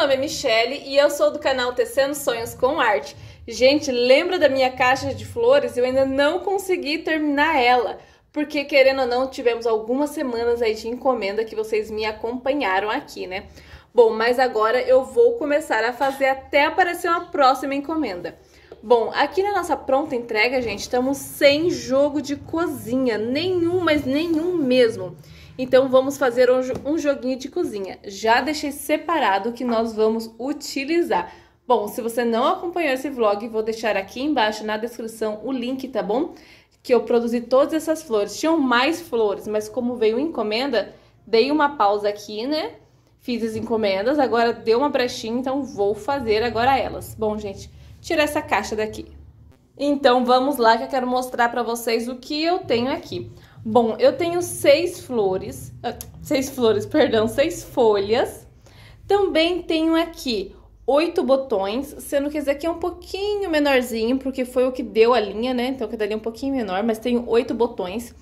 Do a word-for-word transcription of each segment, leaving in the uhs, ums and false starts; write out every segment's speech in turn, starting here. nome é Micheli e eu sou do canal Tecendo Sonhos com Arte. Gente, lembra da minha caixa de flores? Eu ainda não consegui terminar ela, porque querendo ou não, tivemos algumas semanas aí de encomenda que vocês me acompanharam aqui, né? Bom, mas agora eu vou começar a fazer até aparecer uma próxima encomenda. Bom, aqui na nossa pronta entrega, gente, estamos sem jogo de cozinha, nenhum, mas nenhum mesmo. Então vamos fazer um joguinho de cozinha. Já deixei separado o que nós vamos utilizar. Bom, se você não acompanhou esse vlog, vou deixar aqui embaixo na descrição o link, tá bom? Que eu produzi todas essas flores. Tinham mais flores, mas como veio encomenda, dei uma pausa aqui, né? Fiz as encomendas, agora deu uma brechinha, então vou fazer agora elas. Bom, gente, tirar essa caixa daqui. Então vamos lá que eu quero mostrar pra vocês o que eu tenho aqui. Bom, eu tenho seis flores, seis flores, perdão, seis folhas. Também tenho aqui oito botões, sendo que esse aqui é um pouquinho menorzinho, porque foi o que deu a linha, né? Então quedaria um pouquinho menor, mas tenho oito botões.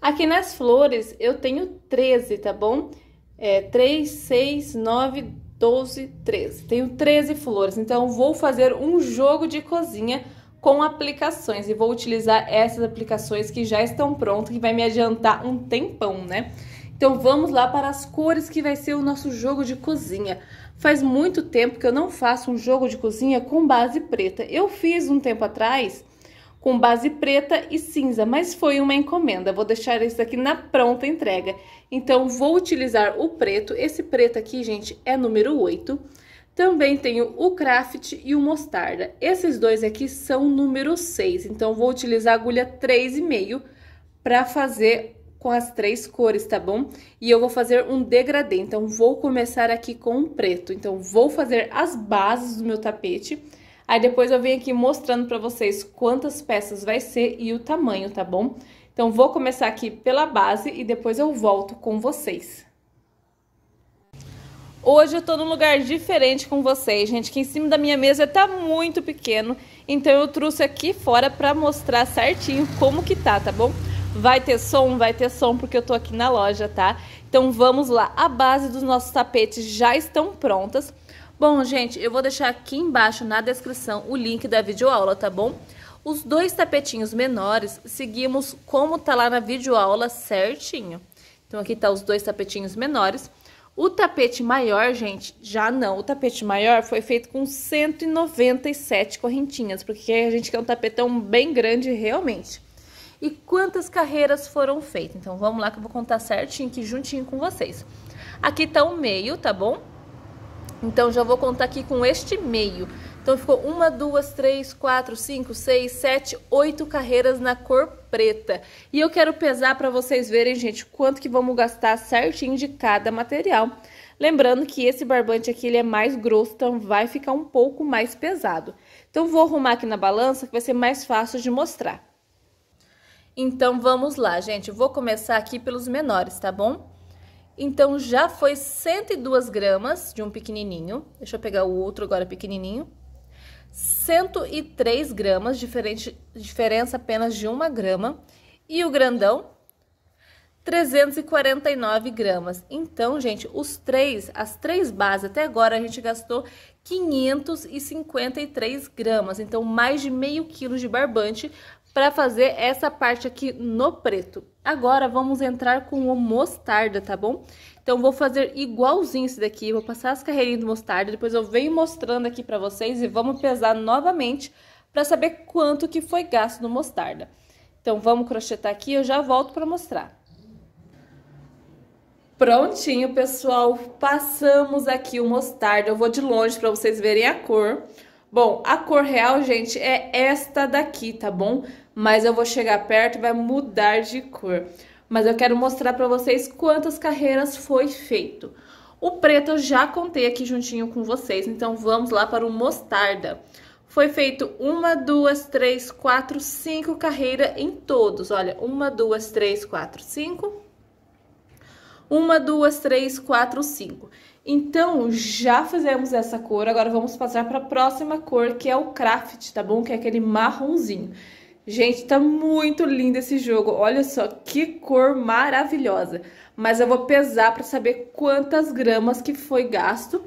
Aqui nas flores eu tenho treze, tá bom? É, três, seis, nove, doze, treze. Tenho treze flores, então vou fazer um jogo de cozinha com aplicações e vou utilizar essas aplicações que já estão prontas, que vai me adiantar um tempão, né? Então vamos lá para as cores que vai ser o nosso jogo de cozinha. Faz muito tempo que eu não faço um jogo de cozinha com base preta. Eu fiz um tempo atrás com base preta e cinza, mas foi uma encomenda. Vou deixar isso aqui na pronta entrega. Então vou utilizar o preto. Esse preto aqui, gente, é número oito. Também tenho o Krafit e o mostarda. Esses dois aqui são número seis, então vou utilizar a agulha três e meio para fazer com as três cores, tá bom? E eu vou fazer um degradê, então vou começar aqui com o preto. Então vou fazer as bases do meu tapete, aí depois eu venho aqui mostrando para vocês quantas peças vai ser e o tamanho, tá bom? Então vou começar aqui pela base e depois eu volto com vocês. Hoje eu tô num lugar diferente com vocês, gente, que em cima da minha mesa tá muito pequeno, então eu trouxe aqui fora pra mostrar certinho como que tá, tá bom? Vai ter som? Vai ter som, porque eu tô aqui na loja, tá? Então vamos lá, a base dos nossos tapetes já estão prontas. Bom, gente, eu vou deixar aqui embaixo na descrição o link da videoaula, tá bom? Os dois tapetinhos menores seguimos como tá lá na videoaula certinho. Então aqui tá os dois tapetinhos menores. O tapete maior, gente, já não. O tapete maior foi feito com cento e noventa e sete correntinhas, porque a gente quer um tapetão bem grande realmente. E quantas carreiras foram feitas? Então, vamos lá que eu vou contar certinho aqui, juntinho com vocês. Aqui tá o meio, tá bom? Então, já vou contar aqui com este meio. Então, ficou uma, duas, três, quatro, cinco, seis, sete, oito carreiras na cor preta. E eu quero pesar para vocês verem, gente, quanto que vamos gastar certinho de cada material. Lembrando que esse barbante aqui, ele é mais grosso, então vai ficar um pouco mais pesado. Então, vou arrumar aqui na balança, que vai ser mais fácil de mostrar. Então, vamos lá, gente. Eu vou começar aqui pelos menores, tá bom? Então, já foi cento e duas gramas de um pequenininho. Deixa eu pegar o outro agora pequenininho. cento e três gramas, diferente, diferença apenas de uma grama. E o grandão, trezentos e quarenta e nove gramas. Então, gente, os três, as três bases, até agora a gente gastou quinhentos e cinquenta e três gramas. Então, mais de meio quilo de barbante para fazer essa parte aqui no preto. Agora, vamos entrar com o mostarda, tá bom? Então, vou fazer igualzinho esse daqui, vou passar as carreirinhas do mostarda, depois eu venho mostrando aqui pra vocês e vamos pesar novamente pra saber quanto que foi gasto no mostarda. Então, vamos crochetar aqui e eu já volto pra mostrar. Prontinho, pessoal, passamos aqui o mostarda, eu vou de longe pra vocês verem a cor. Bom, a cor real, gente, é esta daqui, tá bom? Mas eu vou chegar perto e vai mudar de cor. Mas eu quero mostrar pra vocês quantas carreiras foi feito. O preto eu já contei aqui juntinho com vocês, então vamos lá para o mostarda. Foi feito uma, duas, três, quatro, cinco carreiras em todos. Olha, uma, duas, três, quatro, cinco. Uma, duas, três, quatro, cinco. Então, já fizemos essa cor, agora vamos passar para a próxima cor, que é o Krafit, tá bom? Que é aquele marronzinho. Gente, tá muito lindo esse jogo, olha só que cor maravilhosa. Mas eu vou pesar para saber quantas gramas que foi gasto.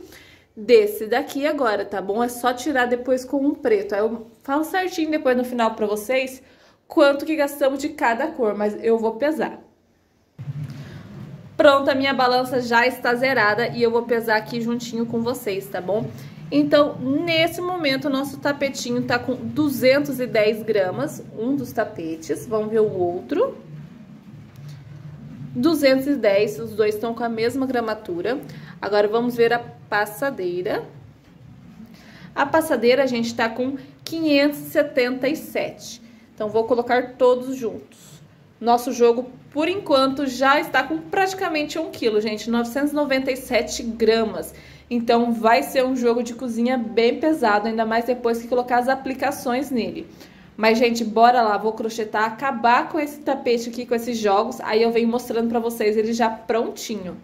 desse daqui agora, tá bom? É só tirar depois com um preto. Aí eu falo certinho depois no final pra vocês quanto que gastamos de cada cor, mas eu vou pesar. Pronto, a minha balança já está zerada e eu vou pesar aqui juntinho com vocês, tá bom? Então, nesse momento, o nosso tapetinho tá com duzentos e dez gramas, um dos tapetes, vamos ver o outro. duzentos e dez, os dois estão com a mesma gramatura. Agora, vamos ver a passadeira. A passadeira, a gente tá com quinhentos e setenta e sete. Então, vou colocar todos juntos. Nosso jogo, por enquanto, já está com praticamente um quilo, gente, novecentos e noventa e sete gramas. Então, vai ser um jogo de cozinha bem pesado, ainda mais depois que colocar as aplicações nele. Mas, gente, bora lá, vou crochetar, acabar com esse tapete aqui, com esses jogos, aí eu venho mostrando pra vocês ele já prontinho.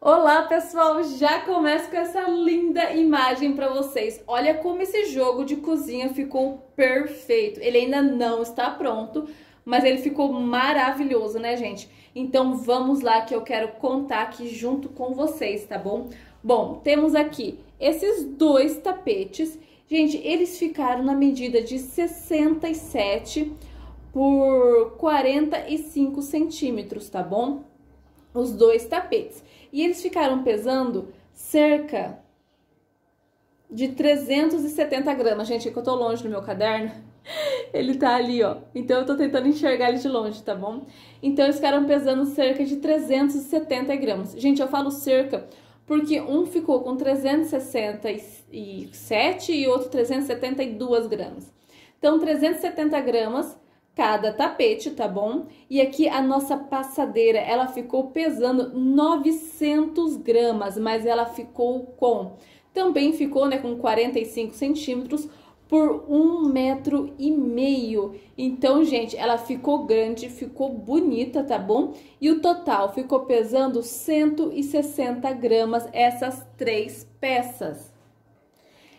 Olá, pessoal! Já começo com essa linda imagem pra vocês. Olha como esse jogo de cozinha ficou perfeito. Ele ainda não está pronto, mas ele ficou maravilhoso, né, gente? Então, vamos lá que eu quero contar aqui junto com vocês, tá bom? Bom, temos aqui esses dois tapetes. Gente, eles ficaram na medida de sessenta e sete por quarenta e cinco centímetros, tá bom? Os dois tapetes. E eles ficaram pesando cerca de trezentos e setenta gramas. Gente, é que eu tô longe no meu caderno. Ele tá ali, ó. Então, eu tô tentando enxergar ele de longe, tá bom? Então, eles ficaram pesando cerca de trezentos e setenta gramas. Gente, eu falo cerca... porque um ficou com trezentos e sessenta e sete e outro trezentos e setenta e duas gramas. Então, trezentos e setenta gramas cada tapete, tá bom? E aqui a nossa passadeira, ela ficou pesando novecentos gramas, mas ela ficou com... também ficou, né, com quarenta e cinco centímetros por um metro e meio. Então, gente, ela ficou grande, ficou bonita, tá bom? E o total ficou pesando cento e sessenta gramas, essas três peças.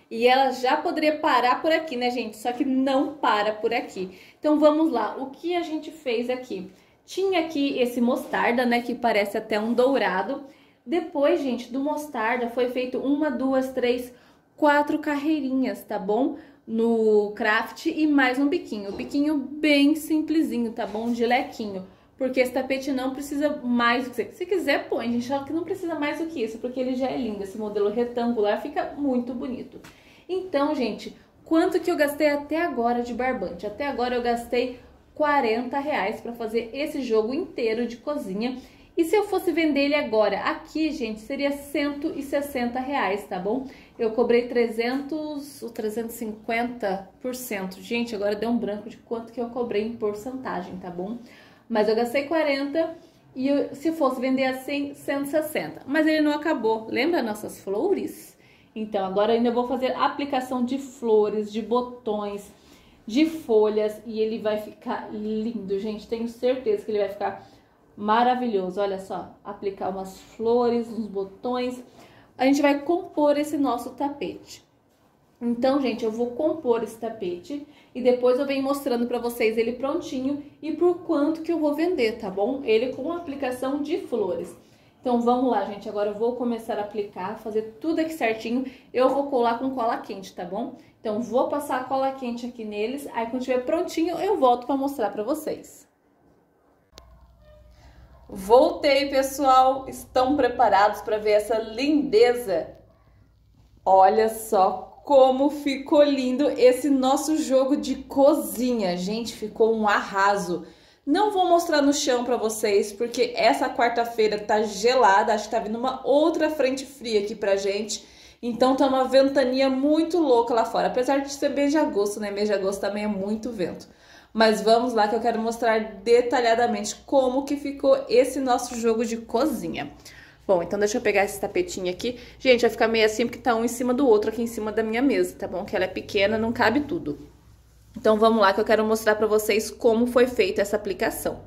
E ela já poderia parar por aqui, né, gente? Só que não para por aqui. Então, vamos lá. O que a gente fez aqui? Tinha aqui esse mostarda, né, que parece até um dourado. Depois, gente, do mostarda foi feito uma, duas, três, quatro carreirinhas, tá bom? No craft e mais um biquinho, o biquinho bem simplesinho, tá bom? De lequinho, porque esse tapete não precisa mais do que você... Se quiser, põe, gente, só que não precisa mais do que isso, porque ele já é lindo, esse modelo retangular fica muito bonito. Então, gente, quanto que eu gastei até agora de barbante? Até agora eu gastei quarenta reais pra fazer esse jogo inteiro de cozinha. E se eu fosse vender ele agora, aqui, gente, seria cento e sessenta reais, tá bom? Eu cobrei trezentos ou trezentos e cinquenta por cento. Gente, agora deu um branco de quanto que eu cobrei em porcentagem, tá bom? Mas eu gastei quarenta e eu, se fosse vender assim, cento e sessenta. Mas ele não acabou. Lembra nossas flores? Então, agora eu ainda vou fazer aplicação de flores, de botões, de folhas. E ele vai ficar lindo, gente. Tenho certeza que ele vai ficar... maravilhoso, olha só, aplicar umas flores, uns botões. A gente vai compor esse nosso tapete. Então, gente, eu vou compor esse tapete e depois eu venho mostrando pra vocês ele prontinho e por quanto que eu vou vender, tá bom? Ele com aplicação de flores. Então, vamos lá, gente, agora eu vou começar a aplicar, fazer tudo aqui certinho. Eu vou colar com cola quente, tá bom? Então, vou passar a cola quente aqui neles, aí quando tiver prontinho eu volto pra mostrar pra vocês. Voltei, pessoal! Estão preparados para ver essa lindeza? Olha só como ficou lindo esse nosso jogo de cozinha, gente, ficou um arraso. Não vou mostrar no chão para vocês, porque essa quarta-feira tá gelada, acho que tá vindo uma outra frente fria aqui pra gente, então tá uma ventania muito louca lá fora, apesar de ser mês de agosto, né? Mês de agosto também é muito vento. Mas vamos lá que eu quero mostrar detalhadamente como que ficou esse nosso jogo de cozinha. Bom, então deixa eu pegar esse tapetinho aqui. Gente, vai ficar meio assim porque tá um em cima do outro aqui em cima da minha mesa, tá bom? Que ela é pequena, não cabe tudo. Então vamos lá que eu quero mostrar pra vocês como foi feita essa aplicação.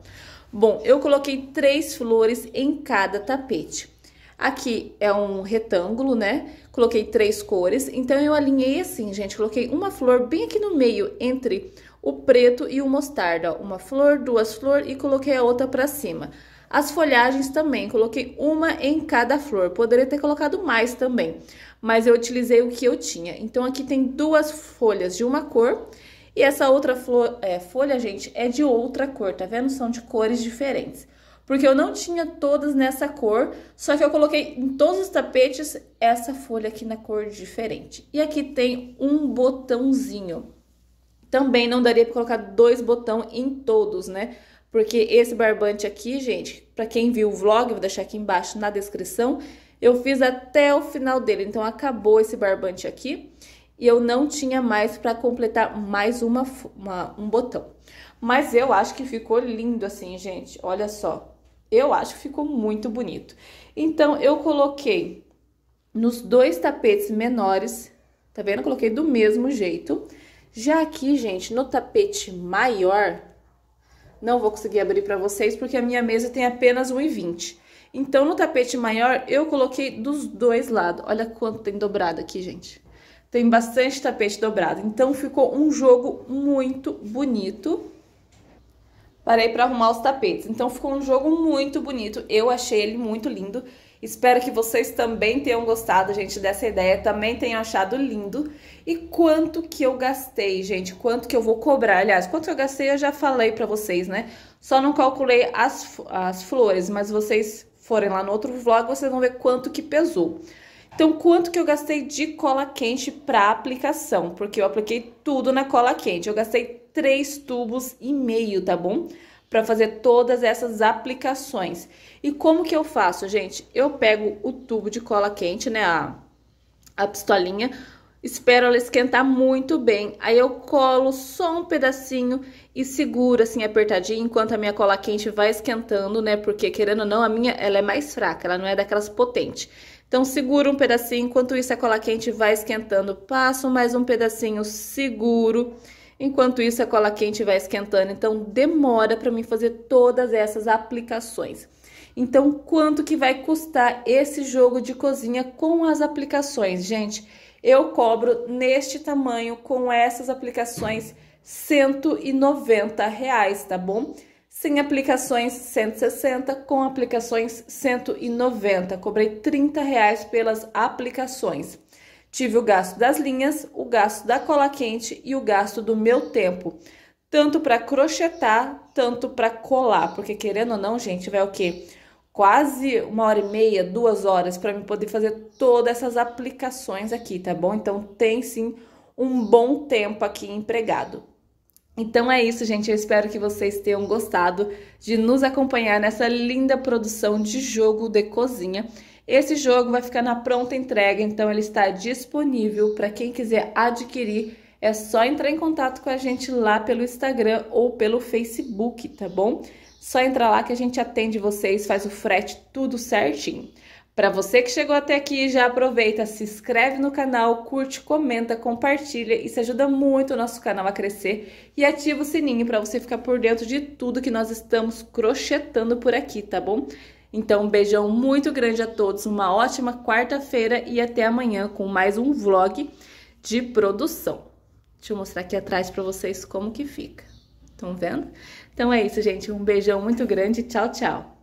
Bom, eu coloquei três flores em cada tapete. Aqui é um retângulo, né? Coloquei três cores, então eu alinhei assim, gente. Coloquei uma flor bem aqui no meio entre... o preto e o mostarda, ó. Uma flor, duas flores e coloquei a outra pra cima. As folhagens também, coloquei uma em cada flor, poderia ter colocado mais também, mas eu utilizei o que eu tinha. Então aqui tem duas folhas de uma cor e essa outra flor, é, folha, gente, é de outra cor, tá vendo? São de cores diferentes, porque eu não tinha todas nessa cor, só que eu coloquei em todos os tapetes essa folha aqui na cor diferente. E aqui tem um botãozinho, também não daria para colocar dois botões em todos, né? Porque esse barbante aqui, gente, para quem viu o vlog, eu vou deixar aqui embaixo na descrição, eu fiz até o final dele, então acabou esse barbante aqui e eu não tinha mais para completar mais uma, uma, um botão. Mas eu acho que ficou lindo assim, gente, olha só, eu acho que ficou muito bonito. Então eu coloquei nos dois tapetes menores, tá vendo? Eu coloquei do mesmo jeito. Já aqui, gente, no tapete maior, não vou conseguir abrir para vocês porque a minha mesa tem apenas um e vinte. Então, no tapete maior, eu coloquei dos dois lados. Olha quanto tem dobrado aqui, gente. Tem bastante tapete dobrado. Então, ficou um jogo muito bonito. Parei para arrumar os tapetes. Então, ficou um jogo muito bonito. Eu achei ele muito lindo. Espero que vocês também tenham gostado, gente, dessa ideia, também tenham achado lindo. E quanto que eu gastei, gente, quanto que eu vou cobrar, aliás, quanto que eu gastei eu já falei pra vocês, né? Só não calculei as, as flores, mas vocês forem lá no outro vlog, vocês vão ver quanto que pesou. Então, quanto que eu gastei de cola quente pra aplicação, porque eu apliquei tudo na cola quente. Eu gastei três tubos e meio, tá bom? Para fazer todas essas aplicações. E como que eu faço, gente? Eu pego o tubo de cola quente, né, a, a pistolinha, espero ela esquentar muito bem, aí eu colo só um pedacinho e seguro assim apertadinho, enquanto a minha cola quente vai esquentando, né, porque querendo ou não, a minha ela é mais fraca, ela não é daquelas potentes. Então, seguro um pedacinho, enquanto isso a cola quente vai esquentando, passo mais um pedacinho, seguro. Enquanto isso, a cola quente vai esquentando, então demora para mim fazer todas essas aplicações. Então, quanto que vai custar esse jogo de cozinha com as aplicações? Gente, eu cobro neste tamanho com essas aplicações cento e noventa reais, tá bom? Sem aplicações cento e sessenta, com aplicações cento e noventa. Cobrei trinta reais pelas aplicações. Tive o gasto das linhas, o gasto da cola quente e o gasto do meu tempo, tanto para crochetar, tanto para colar, porque querendo ou não, gente, vai o quê? Quase uma hora e meia, duas horas para mim poder fazer todas essas aplicações aqui, tá bom? Então tem sim um bom tempo aqui empregado. Então é isso, gente, eu espero que vocês tenham gostado de nos acompanhar nessa linda produção de jogo de cozinha. Esse jogo vai ficar na pronta entrega, então ele está disponível para quem quiser adquirir. É só entrar em contato com a gente lá pelo Instagram ou pelo Facebook, tá bom? Só entrar lá que a gente atende vocês, faz o frete tudo certinho. Para você que chegou até aqui, já aproveita, se inscreve no canal, curte, comenta, compartilha. Isso ajuda muito o nosso canal a crescer. E ativa o sininho para você ficar por dentro de tudo que nós estamos crochetando por aqui, tá bom? Então, um beijão muito grande a todos, uma ótima quarta-feira e até amanhã com mais um vlog de produção. Deixa eu mostrar aqui atrás para vocês como que fica. Estão vendo? Então é isso, gente. Um beijão muito grande. Tchau, tchau.